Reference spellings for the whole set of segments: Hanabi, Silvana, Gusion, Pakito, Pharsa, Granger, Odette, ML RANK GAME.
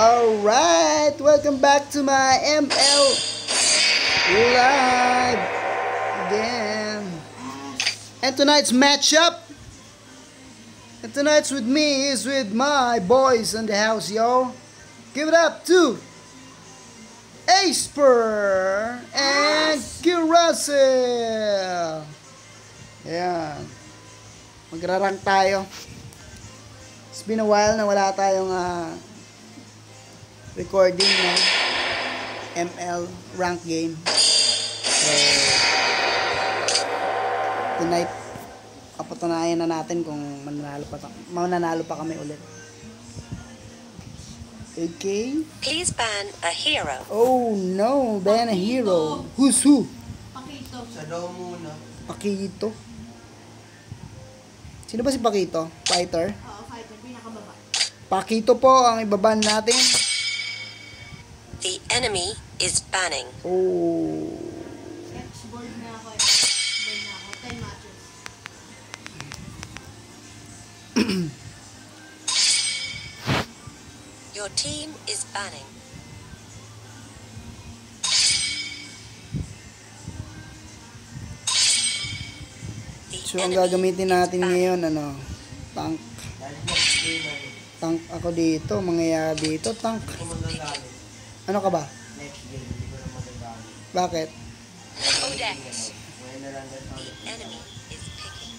Alright, welcome back to my ML live game. And tonight's matchup, and tonight's with me is with my boys in the house, yo. Give it up to Asper and Kirasel. Ayan, magra-rank tayo. It's been a while na wala tayong recording na ML rank game. So, tonight, papatunayan na natin kung mananalo pa kami ulit. Okay? Please ban a hero. Oh no, ban a hero. Who's who? Pakito. Salo muna. Pakito? Sino ba si Pakito? Fighter? Oo, fighter. Pinakababa. Pakito po ang ibaban natin. The enemy is banning. Oh. Board na ako. Board na ako. 10 matches. Your team is banning. So ang gagamitin natin ngayon, ano, tank. Tank ako dito, mangyayari dito, tank. Ano ka ba? Next game, hindi ko na magagamit. Bakit? The enemy is picking.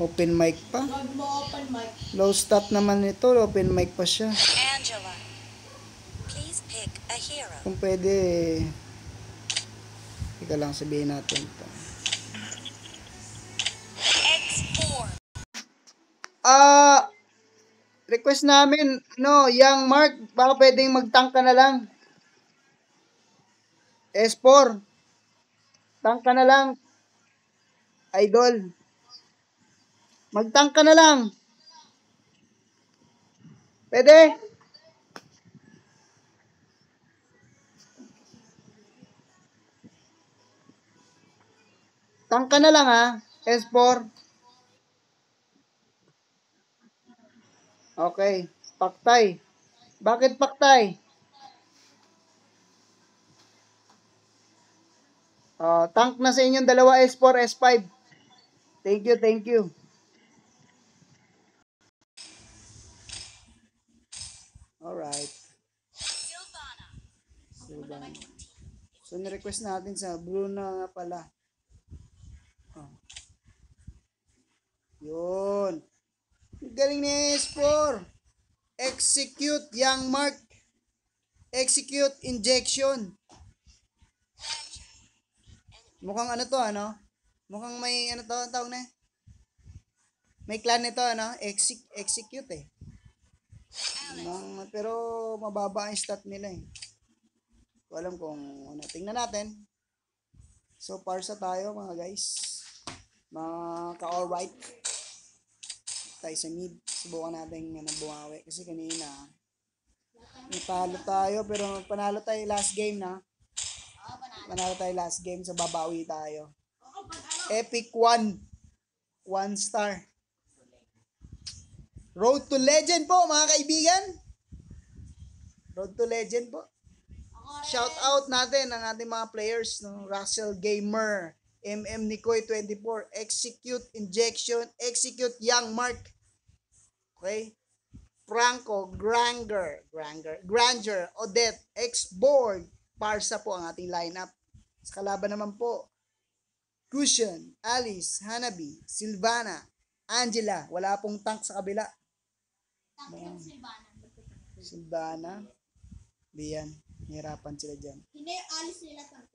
Open mic pa. Low stat naman ito. Open mic pa siya. Angela, please pick a hero. Kung pwede, ika lang sabihin natin ito. X4. Request namin, no, Young Mark, baka pwedeng mag-tank ka na lang. S4, tank ka na lang. Idol, mag-tank ka na lang. Pwede? Tank ka na lang, ha? S4. Okay. Paktay. Bakit paktay? Tank na sa inyong dalawa, S4, S5. Thank you, thank you. Alright. Silvana. So, nirequest natin sa blue na nga pala. Yun. Galing ni S4. Execute, Young Mark. Execute, injection. Mukhang ano to, ano? Mukhang may ano to, tawag na eh. May clan nito, ano? Execute eh. Ano, pero mababa ang stat nila eh. Alam kung ano. Tingnan natin. So, Pharsa tayo mga guys. Mga ka-alright. Tayo sa mid. Subukan natin ano, bumawi. Kasi kanina, natalo tayo. Pero panalo tayo last game na. Manalo tayo last game, so babawi tayo. Epic 1. 1 star. Road to Legend po, mga kaibigan. Road to Legend po. Shout out natin ang ating mga players. No? Russell Gamer, MM Nicoy 24, Execute Injection, Execute Young Mark. Okay? Franco, Granger, Odette, X-Board, Pharsa po ang ating lineup. Sa kalaban naman po, Cushion, Alice, Hanabi, Silvana, Angela. Wala pong tank sa kabila. Tank yung Silvana. Silvana. Diyan. Nahirapan sila dyan. Hindi yung Alice nila tank.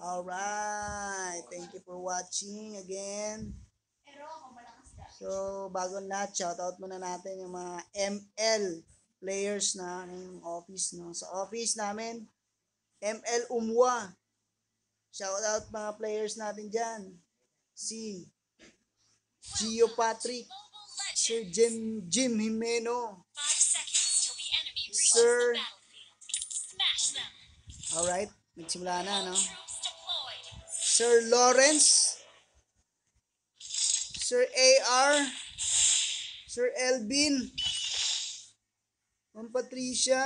Alright. Thank you for watching again. So, bago na, shoutout muna natin yung mga ML players na yung office, no? Sa office namin, ML Umwa. Shout out mga players natin dyan. Si Gio Patrick, Sir Jim Jimeno, Sir. Alright, nagsimula na, no? Sir Lawrence, Sir A.R., Sir Elvin, Ma'am Patricia,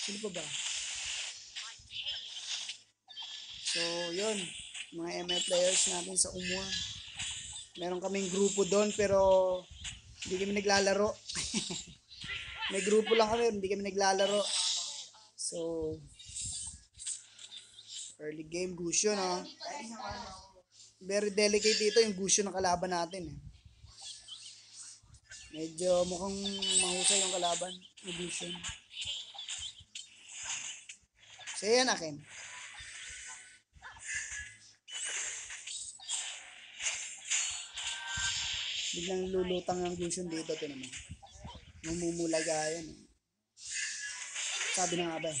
sino pa ba? So, yun, mga ML players natin sa Umua. Meron kaming grupo doon pero hindi kami naglalaro. May grupo lang kami, hindi kami naglalaro. So, early game, gusyo, no? Very delicate dito yung gusyo ng kalaban natin. Eh. Medyo mukhang mahusay yung kalaban. Yung gusyo. So, yan akin. Biglang lulutang ang gusyo dito. Ito naman. Namumulagayan. Eh. Sabi na nga ba eh.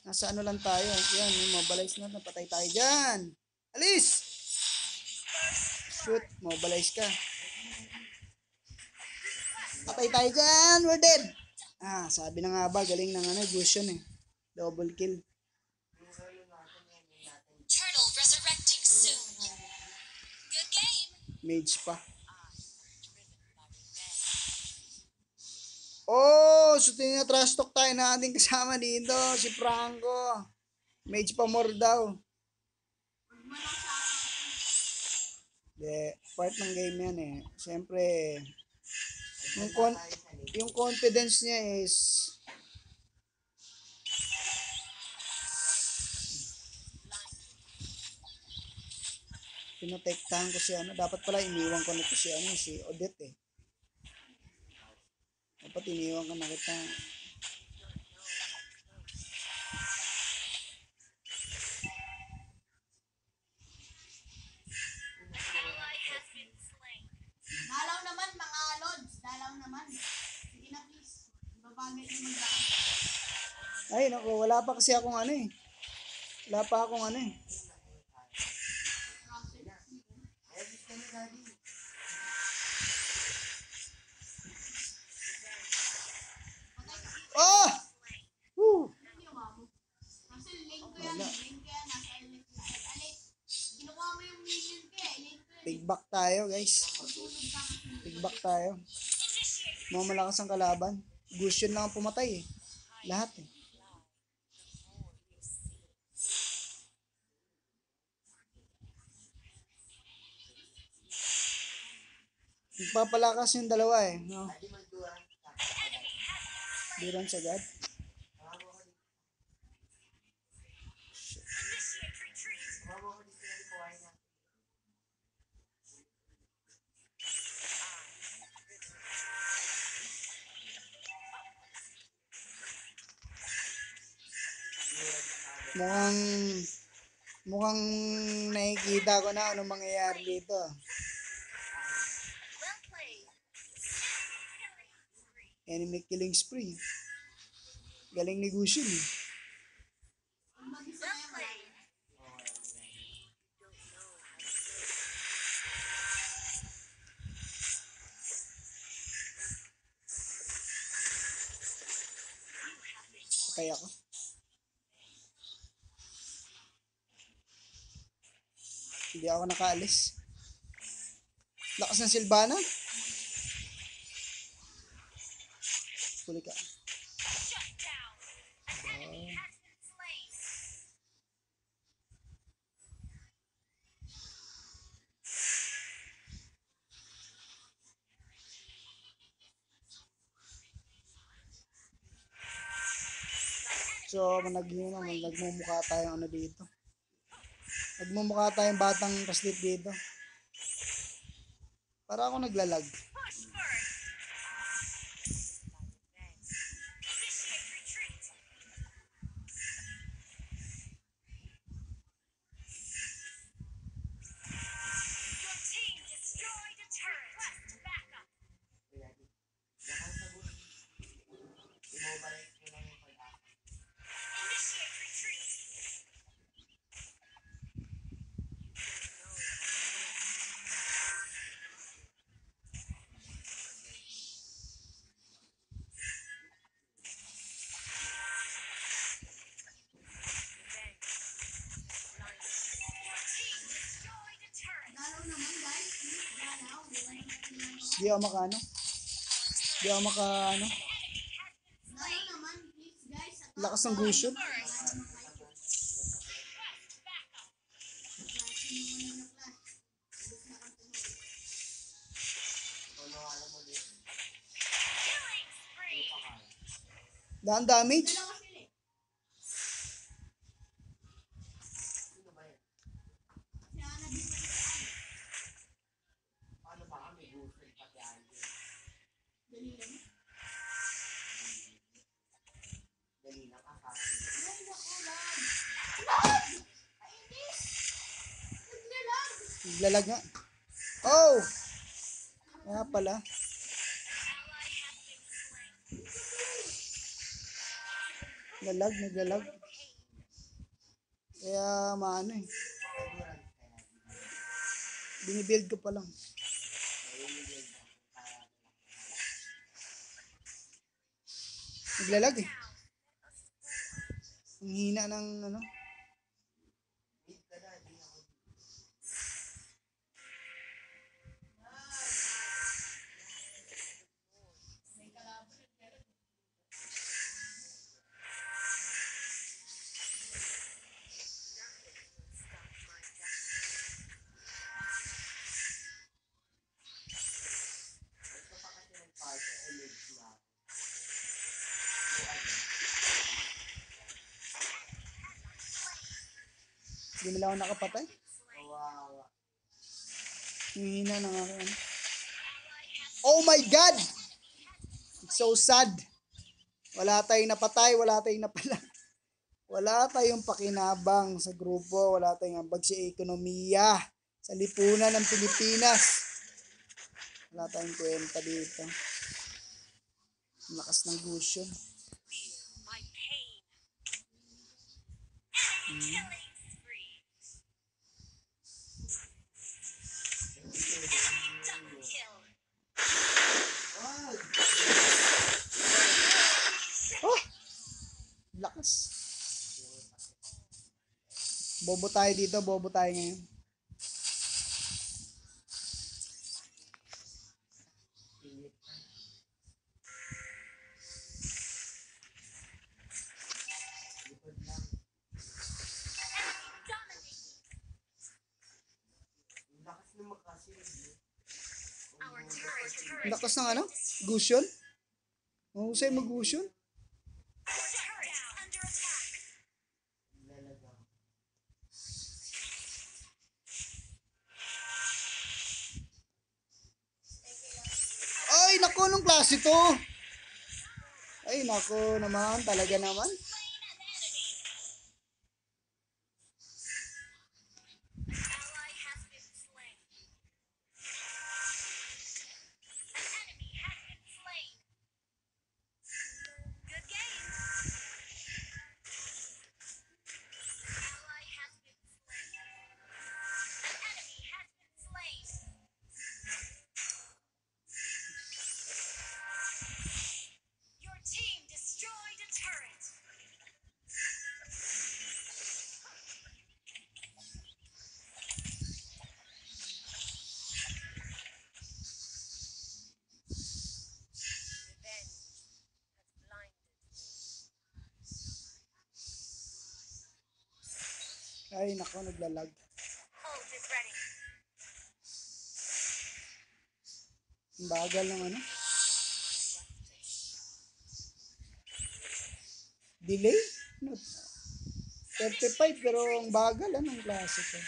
Nasa ano lang tayo. Yan, mobilize na. Napatay tayo dyan. Alis! Shoot. Mobilize ka. Patay tayo dyan. We're dead. Ah, sabi na nga ba. Galing ng ano. Gusion eh. Double kill. Turtle resurrecting soon. Good game. Mage pa. Oh, so tingnan na trash talk tayo na ating kasama dito, si Franco. Mage pa more daw. De, part ng game yan eh. Siyempre, yung confidence niya is... Pinotektahan ko si ano. Dapat pala iniwan ko nito si ano, si Odette eh. Dapat iniwan ka na kita. Dalaw naman mga lods. Dalaw naman. Sige na please. Ibabagay na mag-dalaw. Ay naku, wala pa kasi akong ano eh. Wala pa akong ano eh. Tigback tayo guys. Tigback tayo. Mamalakas ang kalaban. Gusion lang ang pumatay eh. Lahat eh. Nagpapalakas yung dalawa eh. No? Durance agad. Mukhang nakikita ko na anong mangyayari dito. Enemy killing spree. Galing negosyo niyo. Patay ako. Hindi ako nakaalis. Lakas ng Silvana. Puli ka. So, nagmumukha tayo ano dito. Nagmumukha tayong batang kaslit dito. Para ako naglalag. Di ako makaano. Di ako makaano. Lakas ng gusion. Daan damage. Naglalag nga. Oh! Kaya pala. Naglalag. Kaya maano eh. Binibuild ko pa lang. Naglalag eh. Ang hina ng ano. Hindi nila ako nakapatay. Hihina na nga ako. Oh my God! It's so sad. Wala tayong napatay. Wala tayong napala. Wala tayong pakinabang sa grupo. Wala tayong ambag sa ekonomiya. Sa lipunan ng Pilipinas. Wala tayong kwenta dito. Lakas ng gusyon. Lakas. Bobo tayo dito, bobo tayo ngayon. Lakas ng ano? Gusyon? Mahusay mag-gusyon? Ito. Ay nako naman, talaga naman. Ay, nako, naglalag. Ang bagal ng ano? Delay? 35, pero ang bagal. Anong klase ko?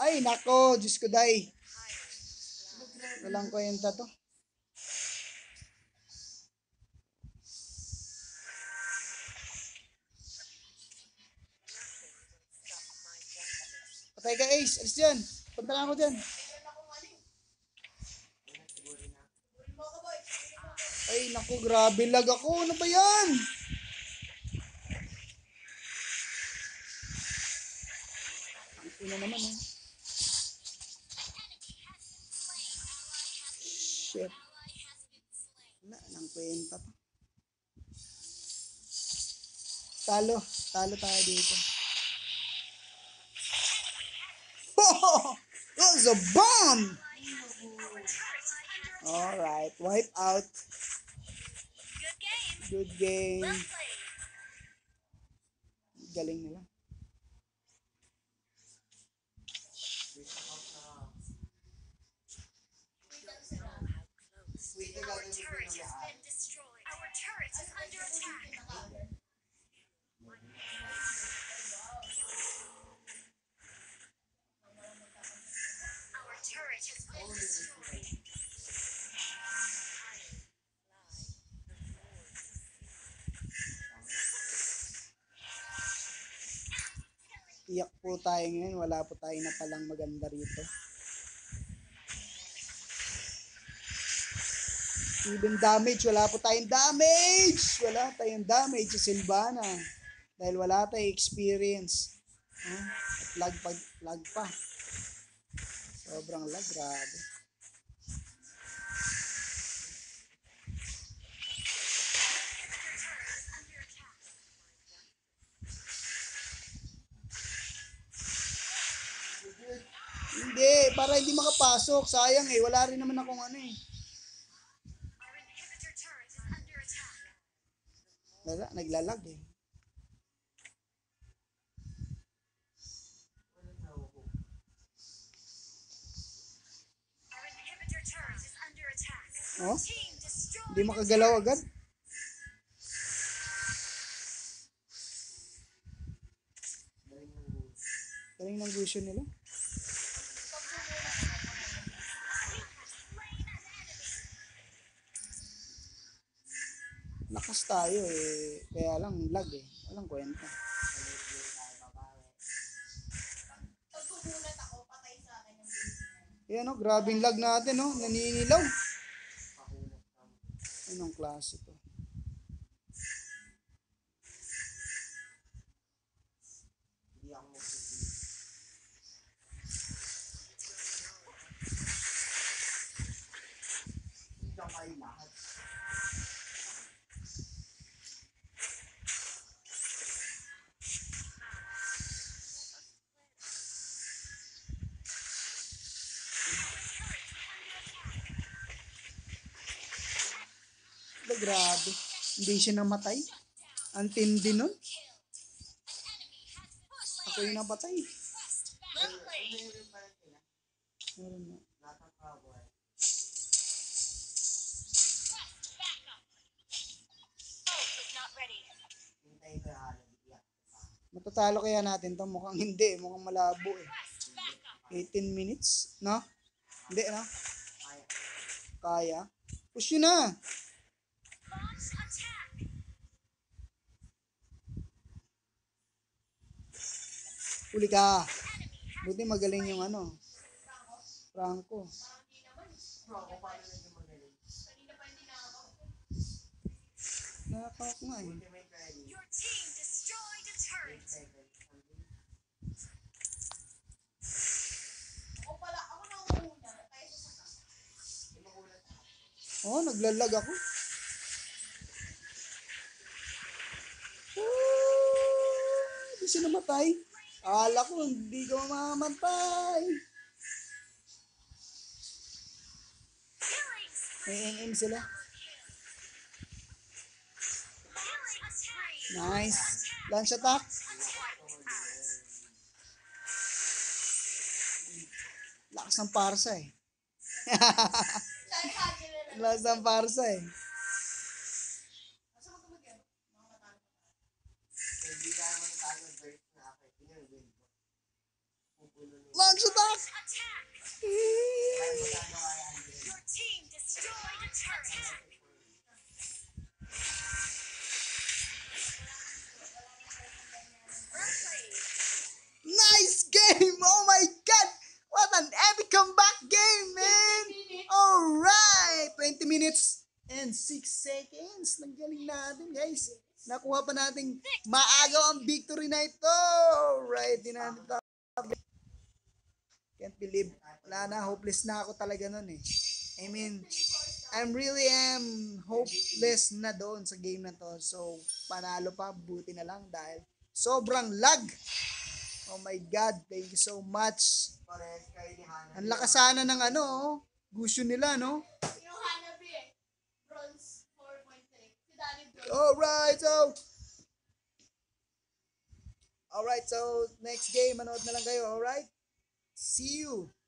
Ay, nako, Diyos ko, day. Walang kwenta to. Patay ka, Ace. Alis dyan. Punta lang ako dyan. Ay, naku. Grabe lag ako. Ano ba yan? Ito na naman, eh. Shit. Wala. Nang kwenta pa. Talo. Talo tayo dito. That was a bomb! All right, wipe out. Good game. Well played. Galing nila. Our turret has been destroyed. Our turret is under attack. Our turret has been destroyed. Iyak po tayo ngayon. Wala po tayo na palang maganda rito. Even damage, wala po tayong damage. Wala tayong damage sa Silvana. Dahil wala tayong experience. Huh? Lag pa. Sobrang lag, grabe. Hindi, para hindi makapasok. Sayang eh, wala rin naman akong ano eh. Naglalag eh. Oh? Hindi makagalaw agad? Galing ng gusto nila. Lakas tayo eh, kaya lang lag eh, walang kwenta. Ayan o, grabing lag natin o, naninilaw. Anong klase to? Grabe. Hindi siya namatay. Ang tindi nun. Ako yung napatay. Matatalo kaya natin to? Mukhang hindi. Mukhang malabo eh. 18 minutes. No? Hindi no? Kaya. Push yun na. Uli ka. Buti magaling yung ano. Franco. Nakakak na eh. Oh, naglalag ako. Hindi siya namatay. Ala ko, hindi ko mamatay. May NM sila. Nice. Launch attack. Lakas ng Pharsa eh. Lakas ng Pharsa eh. Launch attack! Your team destroyed a turret. Nice game! Oh my god! What an epic comeback game, man! Alright! 20 minutes and 6 seconds. Nanggaling natin, guys. Nakuha pa natin maaga ang victory na ito. Alright, din natin ito. Can't believe, wala na, hopeless na ako talaga nun eh. I mean, I really am hopeless na doon sa game na to. So, panalo pa, buti na lang dahil sobrang lag. Oh my God, thank you so much. Ang lakas sana ng ano, Gusto nila, no? Yung Hanabi eh. Bronze 4.3. Si Danny Bronze. Alright, so next game, manood na lang kayo, alright? See you!